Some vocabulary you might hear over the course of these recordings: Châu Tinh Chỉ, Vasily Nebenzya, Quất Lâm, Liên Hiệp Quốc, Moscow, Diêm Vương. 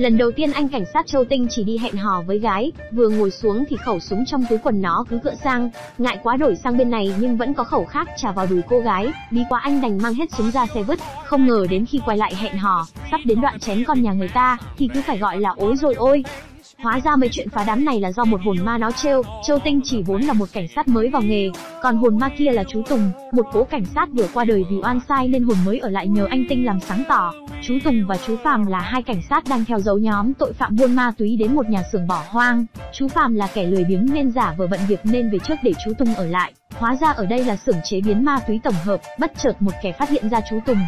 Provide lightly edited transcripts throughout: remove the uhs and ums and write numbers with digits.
Lần đầu tiên anh cảnh sát Châu Tinh Chỉ đi hẹn hò với gái, vừa ngồi xuống thì khẩu súng trong túi quần nó cứ cựa sang, ngại quá đổi sang bên này nhưng vẫn có khẩu khác trả vào đùi cô gái, bí quá anh đành mang hết súng ra xe vứt. Không ngờ đến khi quay lại hẹn hò, sắp đến đoạn chén con nhà người ta thì cứ phải gọi là ối rồi ôi. Hóa ra mấy chuyện phá đám này là do một hồn ma nó trêu. Châu Tinh Chỉ vốn là một cảnh sát mới vào nghề, còn hồn ma kia là chú Tùng, một cố cảnh sát vừa qua đời vì oan sai nên hồn mới ở lại nhờ anh Tinh làm sáng tỏ. Chú Tùng và chú Phàm là hai cảnh sát đang theo dấu nhóm tội phạm buôn ma túy đến một nhà xưởng bỏ hoang. Chú Phàm là kẻ lười biếng nên giả vờ bận việc nên về trước để chú Tùng ở lại. Hóa ra ở đây là xưởng chế biến ma túy tổng hợp. Bất chợt một kẻ phát hiện ra chú Tùng,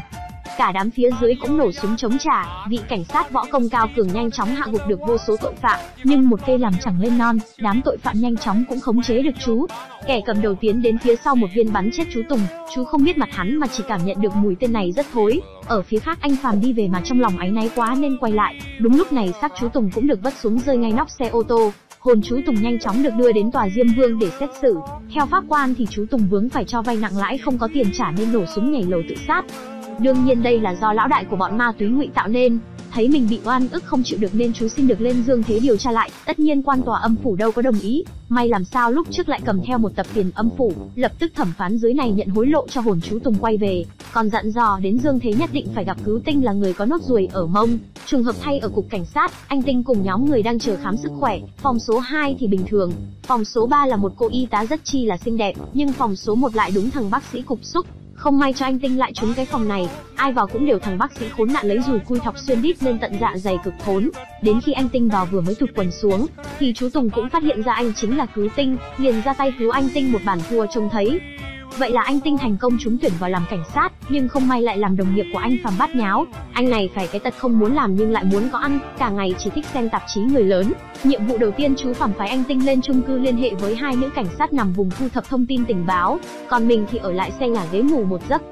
cả đám phía dưới cũng nổ súng chống trả. Vị cảnh sát võ công cao cường nhanh chóng hạ gục được vô số tội phạm, nhưng một cây làm chẳng lên non, đám tội phạm nhanh chóng cũng khống chế được chú. Kẻ cầm đầu tiến đến phía sau một viên bắn chết chú Tùng. Chú không biết mặt hắn mà chỉ cảm nhận được mùi tên này rất thối. Ở phía khác anh Phàm đi về mà trong lòng áy náy quá nên quay lại. Đúng lúc này xác chú Tùng cũng được vất xuống rơi ngay nóc xe ô tô. Hồn chú Tùng nhanh chóng được đưa đến tòa Diêm Vương để xét xử. Theo pháp quan thì chú Tùng vướng phải cho vay nặng lãi không có tiền trả nên nổ súng nhảy lầu tự sát. Đương nhiên đây là do lão đại của bọn ma túy ngụy tạo nên. Thấy mình bị oan ức không chịu được nên chú xin được lên dương thế điều tra lại. Tất nhiên quan tòa âm phủ đâu có đồng ý. May làm sao lúc trước lại cầm theo một tập tiền âm phủ. Lập tức thẩm phán dưới này nhận hối lộ cho hồn chú Tùng quay về, còn dặn dò đến dương thế nhất định phải gặp Cứu Tinh là người có nốt ruồi ở mông. Trường hợp thay ở cục cảnh sát, anh Tinh cùng nhóm người đang chờ khám sức khỏe. Phòng số 2 thì bình thường, phòng số 3 là một cô y tá rất chi là xinh đẹp, nhưng phòng số 1 lại đúng thằng bác sĩ cục xúc. Không may cho anh Tinh lại trúng cái phòng này, ai vào cũng đều thằng bác sĩ khốn nạn lấy dùi cui thọc xuyên đít lên tận dạ dày cực khốn. Đến khi anh Tinh vào vừa mới tụt quần xuống thì chú Tùng cũng phát hiện ra anh chính là Cứu Tinh, liền ra tay cứu anh Tinh một bàn thua trông thấy. Vậy là anh Tinh thành công trúng tuyển vào làm cảnh sát, nhưng không may lại làm đồng nghiệp của anh Phàm bát nháo. Anh này phải cái tật không muốn làm nhưng lại muốn có ăn, cả ngày chỉ thích xem tạp chí người lớn. Nhiệm vụ đầu tiên chú Phàm phái anh Tinh lên chung cư liên hệ với hai nữ cảnh sát nằm vùng thu thập thông tin tình báo, còn mình thì ở lại xe ngả ghế ngủ một giấc.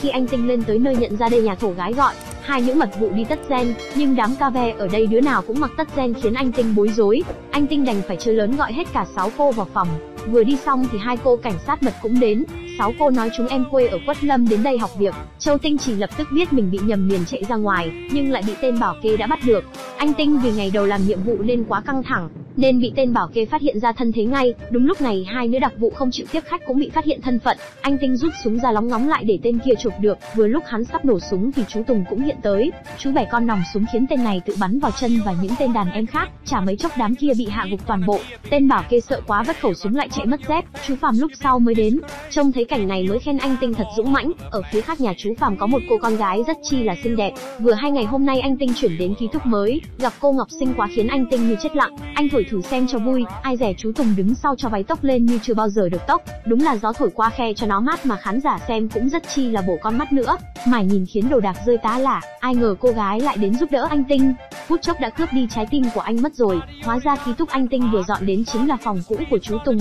Khi anh Tinh lên tới nơi nhận ra đây nhà thổ gái gọi, hai nữ mật vụ đi tất gen, nhưng đám ca ve ở đây đứa nào cũng mặc tất gen khiến anh Tinh bối rối. Anh Tinh đành phải chơi lớn gọi hết cả 6 cô vào phòng. Vừa đi xong thì hai cô cảnh sát mật cũng đến. 6 cô nói chúng em quê ở Quất Lâm đến đây học việc. Châu Tinh Chỉ lập tức biết mình bị nhầm liền chạy ra ngoài, nhưng lại bị tên bảo kê đã bắt được. Anh Tinh vì ngày đầu làm nhiệm vụ nên quá căng thẳng, nên bị tên bảo kê phát hiện ra thân thế ngay. Đúng lúc này hai nữ đặc vụ không chịu tiếp khách cũng bị phát hiện thân phận. Anh Tinh rút súng ra lóng ngóng lại để tên kia chụp được. Vừa lúc hắn sắp nổ súng thì chú Tùng cũng hiện tới. Chú bẻ con nòng súng khiến tên này tự bắn vào chân và những tên đàn em khác, chả mấy chốc đám kia bị hạ gục toàn bộ. Tên bảo kê sợ quá vất khẩu súng lại chạy mất dép. Chú Phàm lúc sau mới đến, trông thấy cảnh này mới khen anh Tinh thật dũng mãnh. Ở phía khác nhà chú Phàm có một cô con gái rất chi là xinh đẹp. Vừa hay ngày hôm nay anh Tinh chuyển đến ký túc mới, gặp cô Ngọc xinh quá khiến anh Tinh như chết lặng. Anh thổi thử xem cho vui, ai dè chú Tùng đứng sau cho váy tóc lên như chưa bao giờ được tóc. Đúng là gió thổi qua khe cho nó mát mà khán giả xem cũng rất chi là bổ con mắt nữa, mải nhìn khiến đồ đạc rơi tá lả. Ai ngờ cô gái lại đến giúp đỡ anh Tinh, phút chốc đã cướp đi trái tim của anh mất rồi. Hóa ra ký túc anh Tinh vừa dọn đến chính là phòng cũ của chú Tùng.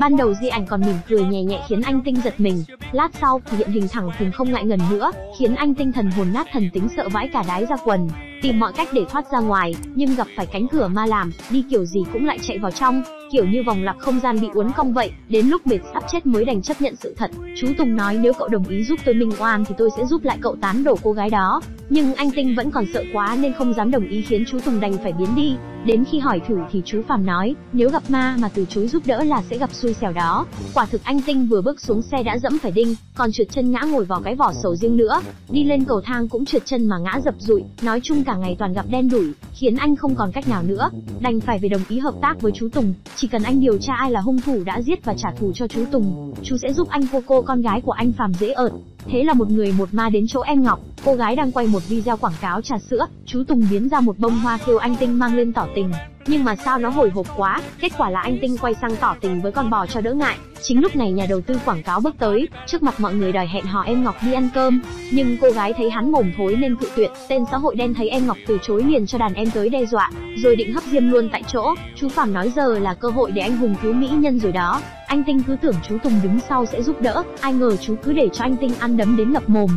Ban đầu di ảnh còn mỉm cười nhẹ nhẹ khiến anh Tinh giật mình, lát sau thì hiện hình thẳng thừng không ngại ngần nữa, khiến anh Tinh thần hồn nát thần tính sợ vãi cả đái ra quần, tìm mọi cách để thoát ra ngoài, nhưng gặp phải cánh cửa ma làm, đi kiểu gì cũng lại chạy vào trong, kiểu như vòng lặp không gian bị uốn cong vậy. Đến lúc mệt sắp chết mới đành chấp nhận sự thật. Chú Tùng nói nếu cậu đồng ý giúp tôi minh oan thì tôi sẽ giúp lại cậu tán đổ cô gái đó, nhưng anh Tinh vẫn còn sợ quá nên không dám đồng ý khiến chú Tùng đành phải biến đi. Đến khi hỏi thử thì chú Phàm nói nếu gặp ma mà từ chối giúp đỡ là sẽ gặp xui xẻo đó. Quả thực anh Tinh vừa bước xuống xe đã dẫm phải đinh, còn trượt chân ngã ngồi vào cái vỏ sầu riêng nữa, đi lên cầu thang cũng trượt chân mà ngã dập dụi. Nói chung cả ngày toàn gặp đen đủi khiến anh không còn cách nào nữa, đành phải về đồng ý hợp tác với chú Tùng. Chỉ cần anh điều tra ai là hung thủ đã giết và trả thù cho chú Tùng, chú sẽ giúp anh vô cô con gái của anh Phàm dễ ợt. Thế là một người một ma đến chỗ em Ngọc, cô gái đang quay một video quảng cáo trà sữa. Chú Tùng biến ra một bông hoa kêu anh Tinh mang lên tỏ tình, nhưng mà sao nó hồi hộp quá, kết quả là anh Tinh quay sang tỏ tình với con bò cho đỡ ngại. Chính lúc này nhà đầu tư quảng cáo bước tới, trước mặt mọi người đòi hẹn hò em Ngọc đi ăn cơm, nhưng cô gái thấy hắn mồm thối nên cự tuyệt. Tên xã hội đen thấy em Ngọc từ chối liền cho đàn em tới đe dọa, rồi định hấp diêm luôn tại chỗ. Chú Phàm nói giờ là cơ hội để anh hùng cứu mỹ nhân rồi đó. Anh Tinh cứ tưởng chú Tùng đứng sau sẽ giúp đỡ, ai ngờ chú cứ để cho anh Tinh ăn đấm đến ngập mồm.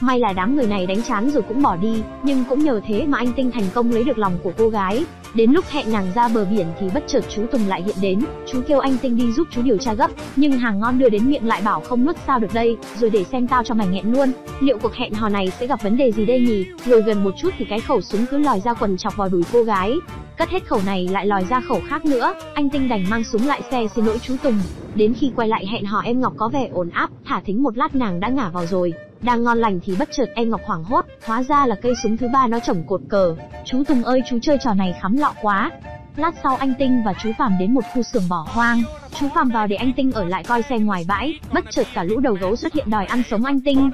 May là đám người này đánh chán rồi cũng bỏ đi, nhưng cũng nhờ thế mà anh Tinh thành công lấy được lòng của cô gái. Đến lúc hẹn nàng ra bờ biển thì bất chợt chú Tùng lại hiện đến, chú kêu anh Tinh đi giúp chú điều tra gấp, nhưng hàng ngon đưa đến miệng lại bảo không nuốt sao được đây, rồi để xem tao cho mày nghẹn luôn. Liệu cuộc hẹn hò này sẽ gặp vấn đề gì đây nhỉ? Ngồi gần một chút thì cái khẩu súng cứ lòi ra quần chọc vào đùi cô gái, cất hết khẩu này lại lòi ra khẩu khác nữa, anh Tinh đành mang súng lại xe xin lỗi chú Tùng. Đến khi quay lại hẹn hò em Ngọc có vẻ ổn áp, thả thính một lát nàng đã ngả vào rồi. Đang ngon lành thì bất chợt em Ngọc hoảng hốt, hóa ra là cây súng thứ ba nó chổng cột cờ. Chú Tùng ơi, chú chơi trò này khắm lọ quá. Lát sau anh Tinh và chú Phàm đến một khu xưởng bỏ hoang. Chú Phàm vào để anh Tinh ở lại coi xe ngoài bãi, bất chợt cả lũ đầu gấu xuất hiện đòi ăn sống anh Tinh.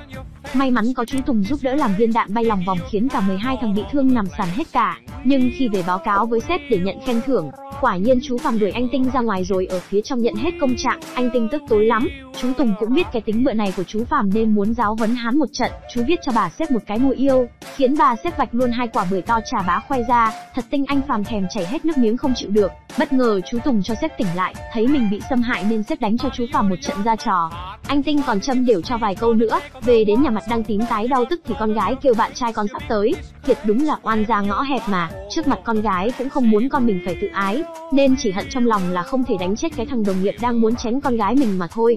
May mắn có chú Tùng giúp đỡ làm viên đạn bay lòng vòng khiến cả 12 thằng bị thương nằm sàn hết cả. Nhưng khi về báo cáo với sếp để nhận khen thưởng, quả nhiên chú Phàm đuổi anh Tinh ra ngoài rồi ở phía trong nhận hết công trạng. Anh Tinh tức tối lắm, chú Tùng cũng biết cái tính bựa này của chú Phàm nên muốn giáo huấn hắn một trận. Chú viết cho bà sếp một cái mùi yêu, khiến bà sếp vạch luôn 2 quả bưởi to trà bá khoai ra. Thật tinh anh Phàm thèm chảy hết nước miếng không chịu được. Bất ngờ chú Tùng cho sếp tỉnh lại, thấy mình bị xâm hại nên sếp đánh cho chú Phàm một trận ra trò. Anh Tinh còn châm đều cho vài câu nữa. Về đến nhà mặt đang tím tái đau tức thì con gái kêu bạn trai con sắp tới. Thiệt đúng là oan gia ngõ hẹp mà. Trước mặt con gái cũng không muốn con mình phải tự ái, nên chỉ hận trong lòng là không thể đánh chết cái thằng đồng nghiệp đang muốn chén con gái mình mà thôi.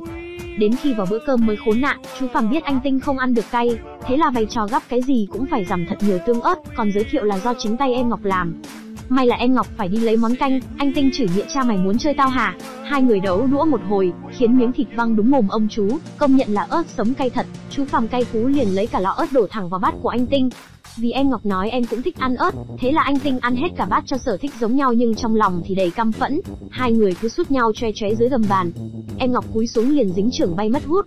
Đến khi vào bữa cơm mới khốn nạn, chú Phàm biết anh Tinh không ăn được cay, thế là bày trò gắp cái gì cũng phải dằm thật nhiều tương ớt, còn giới thiệu là do chính tay em Ngọc làm. May là em Ngọc phải đi lấy món canh, anh Tinh chửi nghĩa cha mày muốn chơi tao hả? Hai người đấu đũa một hồi, khiến miếng thịt văng đúng mồm ông chú, công nhận là ớt sống cay thật. Chú Phàm cay cú liền lấy cả lọ ớt đổ thẳng vào bát của anh Tinh. Vì em Ngọc nói em cũng thích ăn ớt, thế là anh Tinh ăn hết cả bát cho sở thích giống nhau nhưng trong lòng thì đầy căm phẫn. Hai người cứ sút nhau choe choé dưới gầm bàn. Em Ngọc cúi xuống liền dính chưởng bay mất hút.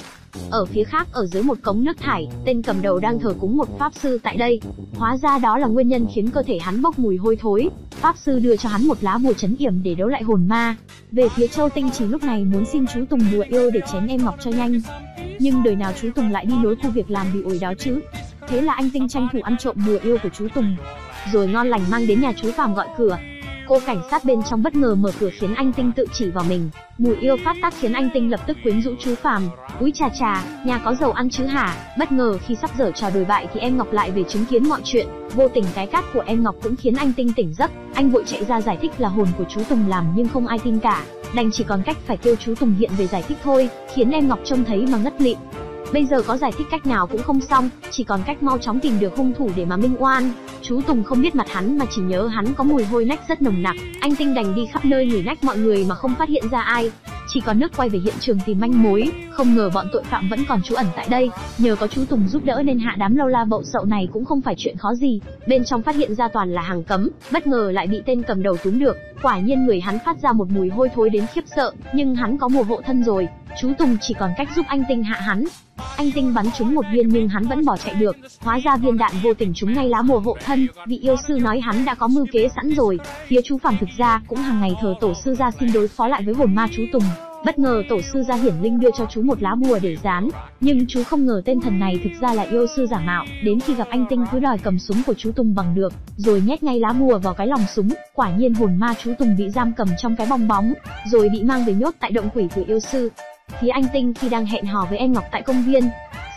Ở phía khác, ở dưới một cống nước thải, tên cầm đầu đang thờ cúng một pháp sư tại đây. Hóa ra đó là nguyên nhân khiến cơ thể hắn bốc mùi hôi thối. Pháp sư đưa cho hắn một lá bùa trấn yểm để đấu lại hồn ma. Về phía Châu Tinh Chỉ lúc này muốn xin chú Tùng bùa yêu để chén em Ngọc cho nhanh, nhưng đời nào chú Tùng lại đi lối khu việc làm bị ổi đó chứ. Thế là anh Tinh tranh thủ ăn trộm bùa yêu của chú Tùng, rồi ngon lành mang đến nhà chú Phàm gọi cửa. Cô cảnh sát bên trong bất ngờ mở cửa khiến anh Tinh tự chỉ vào mình. Mùi yêu phát tác khiến anh Tinh lập tức quyến rũ chú Phàm. Úi chà chà, nhà có giàu ăn chứ hả? Bất ngờ khi sắp giở trò đồi bại thì em Ngọc lại về chứng kiến mọi chuyện. Vô tình cái cát của em Ngọc cũng khiến anh Tinh tỉnh giấc. Anh vội chạy ra giải thích là hồn của chú Tùng làm nhưng không ai tin cả, đành chỉ còn cách phải kêu chú Tùng hiện về giải thích thôi, khiến em Ngọc trông thấy mà ngất lịm. Bây giờ có giải thích cách nào cũng không xong, chỉ còn cách mau chóng tìm được hung thủ để mà minh oan. Chú Tùng không biết mặt hắn mà chỉ nhớ hắn có mùi hôi nách rất nồng nặc. Anh Tinh đành đi khắp nơi ngửi nách mọi người mà không phát hiện ra ai, chỉ còn nước quay về hiện trường tìm manh mối. Không ngờ bọn tội phạm vẫn còn trú ẩn tại đây, nhờ có chú Tùng giúp đỡ nên hạ đám lâu la bậu sậu này cũng không phải chuyện khó gì. Bên trong phát hiện ra toàn là hàng cấm, bất ngờ lại bị tên cầm đầu túm được. Quả nhiên người hắn phát ra một mùi hôi thối đến khiếp sợ, nhưng hắn có mùa hộ thân rồi. Chú Tùng chỉ còn cách giúp anh Tinh hạ hắn. Anh Tinh bắn trúng một viên nhưng hắn vẫn bỏ chạy được. Hóa ra viên đạn vô tình trúng ngay lá bùa hộ thân. Vị yêu sư nói hắn đã có mưu kế sẵn rồi. Phía chú Phàm thực ra cũng hàng ngày thờ tổ sư gia xin đối phó lại với hồn ma chú Tùng. Bất ngờ tổ sư gia hiển linh đưa cho chú một lá bùa để dán, nhưng chú không ngờ tên thần này thực ra là yêu sư giả mạo. Đến khi gặp anh Tinh cứ đòi cầm súng của chú Tùng bằng được, rồi nhét ngay lá bùa vào cái lòng súng. Quả nhiên hồn ma chú Tùng bị giam cầm trong cái bong bóng, rồi bị mang về nhốt tại động quỷ của yêu sư. Phía anh Tinh khi đang hẹn hò với em Ngọc tại công viên,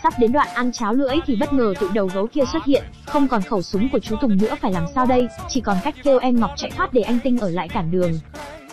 sắp đến đoạn ăn cháo lưỡi thì bất ngờ tụi đầu gấu kia xuất hiện. Không còn khẩu súng của chú Tùng nữa phải làm sao đây, chỉ còn cách kêu em Ngọc chạy thoát để anh Tinh ở lại cản đường.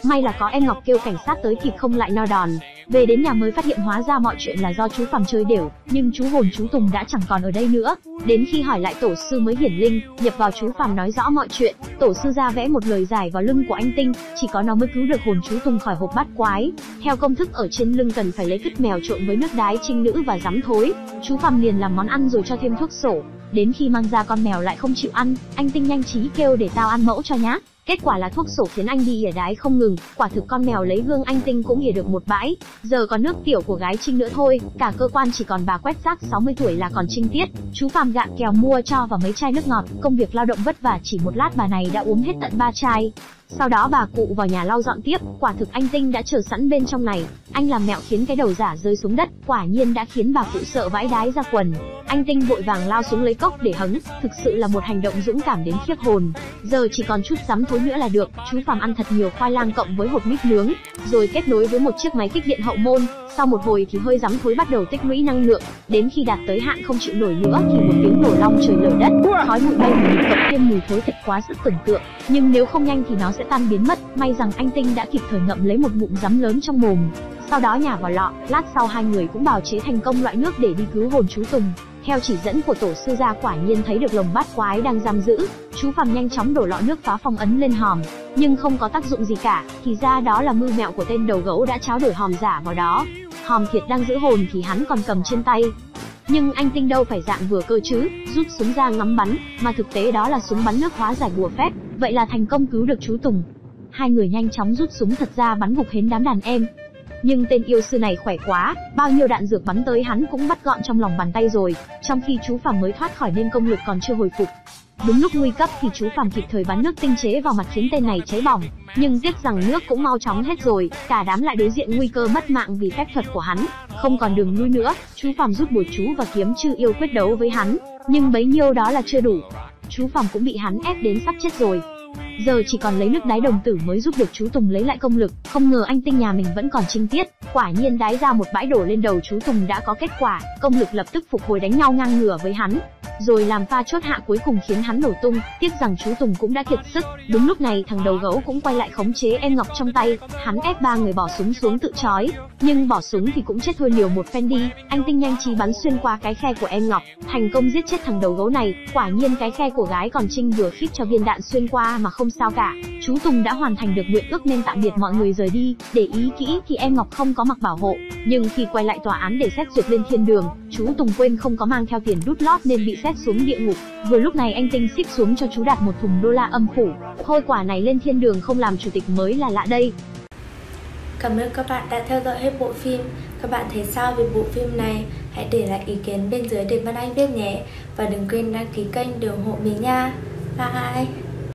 May là có em Ngọc kêu cảnh sát tới kịp không lại no đòn. Về đến nhà mới phát hiện hóa ra mọi chuyện là do chú Phàm chơi đểu, nhưng chú hồn chú Tùng đã chẳng còn ở đây nữa. Đến khi hỏi lại tổ sư mới hiển linh, nhập vào chú Phàm nói rõ mọi chuyện. Tổ sư ra vẽ một lời giải vào lưng của anh Tinh, chỉ có nó mới cứu được hồn chú Tùng khỏi hộp bát quái. Theo công thức ở trên lưng cần phải lấy cứt mèo trộn với nước đái trinh nữ và giấm thối. Chú Phàm liền làm món ăn rồi cho thêm thuốc sổ. Đến khi mang ra con mèo lại không chịu ăn, anh Tinh nhanh trí kêu để tao ăn mẫu cho nhá. Kết quả là thuốc sổ khiến anh đi ỉa đái không ngừng, quả thực con mèo lấy gương anh Tinh cũng ỉa được một bãi. Giờ còn nước tiểu của gái trinh nữa thôi, cả cơ quan chỉ còn bà quét rác 60 tuổi là còn trinh tiết. Chú Phàm gạ kèo mua cho và mấy chai nước ngọt, công việc lao động vất vả chỉ một lát bà này đã uống hết tận 3 chai. Sau đó bà cụ vào nhà lau dọn tiếp, quả thực anh Tinh đã chờ sẵn bên trong này. Anh làm mẹo khiến cái đầu giả rơi xuống đất, quả nhiên đã khiến bà cụ sợ vãi đái ra quần. Anh Tinh vội vàng lao xuống lấy cốc để hứng, thực sự là một hành động dũng cảm đến khiếp hồn. Giờ chỉ còn chút giấm thôi khối nữa là được. Chú Phàm ăn thật nhiều khoai lang cộng với hột mít nướng, rồi kết nối với một chiếc máy kích điện hậu môn. Sau một hồi thì hơi rắm thối bắt đầu tích lũy năng lượng, đến khi đạt tới hạn không chịu nổi nữa thì một tiếng nổ long trời lở đất, khói bụi bay mù cộng thêm mùi thối thật quá sức tưởng tượng. Nhưng nếu không nhanh thì nó sẽ tan biến mất. May rằng anh Tinh đã kịp thời ngậm lấy một ngụm rắm lớn trong mồm, sau đó nhả vào lọ. Lát sau hai người cũng bào chế thành công loại nước để đi cứu hồn chú Tùng. Theo chỉ dẫn của tổ sư gia quả nhiên thấy được lồng bát quái đang giam giữ. Chú Phàm nhanh chóng đổ lọ nước phá phong ấn lên hòm, nhưng không có tác dụng gì cả. Thì ra đó là mưu mẹo của tên đầu gấu đã tráo đổi hòm giả vào đó. Hòm thiệt đang giữ hồn thì hắn còn cầm trên tay, nhưng anh Tinh đâu phải dạng vừa cơ chứ, rút súng ra ngắm bắn, mà thực tế đó là súng bắn nước hóa giải bùa phép. Vậy là thành công cứu được chú Tùng. Hai người nhanh chóng rút súng thật ra bắn gục hến đám đàn em. Nhưng tên yêu sư này khỏe quá, bao nhiêu đạn dược bắn tới hắn cũng bắt gọn trong lòng bàn tay rồi. Trong khi chú Phàm mới thoát khỏi nên công lực còn chưa hồi phục. Đúng lúc nguy cấp thì chú Phàm kịp thời bắn nước tinh chế vào mặt khiến tên này cháy bỏng. Nhưng tiếc rằng nước cũng mau chóng hết rồi, cả đám lại đối diện nguy cơ mất mạng vì phép thuật của hắn. Không còn đường lui nữa, chú Phàm rút bùa chú và kiếm chư yêu quyết đấu với hắn. Nhưng bấy nhiêu đó là chưa đủ, chú Phàm cũng bị hắn ép đến sắp chết rồi. Giờ chỉ còn lấy nước đái đồng tử mới giúp được chú Tùng lấy lại công lực. Không ngờ anh Tinh nhà mình vẫn còn trinh tiết, quả nhiên đái ra một bãi đổ lên đầu chú Tùng đã có kết quả. Công lực lập tức phục hồi, đánh nhau ngang ngửa với hắn, rồi làm pha chốt hạ cuối cùng khiến hắn nổ tung. Tiếc rằng chú Tùng cũng đã kiệt sức. Đúng lúc này thằng đầu gấu cũng quay lại khống chế em ngọc trong tay. Hắn ép ba người bỏ súng xuống tự chói, nhưng bỏ súng thì cũng chết thôi, liều một phen đi. Anh Tinh nhanh trí bắn xuyên qua cái khe của em ngọc, thành công giết chết thằng đầu gấu này. Quả nhiên cái khe của gái còn trinh vừa khít cho viên đạn xuyên qua mà không sao cả. Chú Tùng đã hoàn thành được nguyện ước nên tạm biệt mọi người rời đi. Để ý kỹ thì em ngọc không có mặc bảo hộ, nhưng khi quay lại tòa án để xét duyệt lên thiên đường, chú Tùng quên không có mang theo tiền đút lót nên bị xét xuống địa ngục. Vừa lúc này anh Tinh xích xuống cho chú Đạt một thùng đô la âm phủ. Thôi quả này lên thiên đường không làm chủ tịch mới là lạ đây. Cảm ơn các bạn đã theo dõi hết bộ phim. Các bạn thấy sao về bộ phim này? Hãy để lại ý kiến bên dưới để Văn Anh biết nhé. Và đừng quên đăng ký kênh để ủng hộ mình nha. Bye.